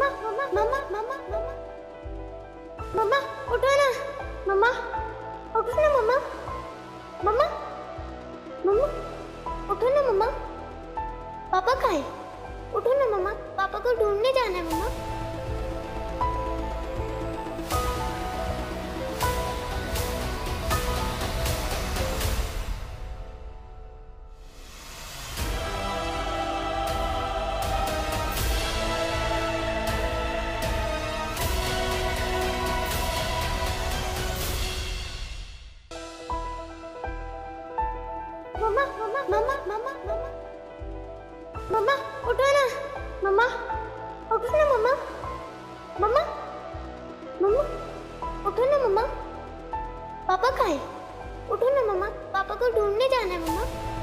Mama, उठो ना मम्मा, पापा को ढूंढने जाना है मम्मा।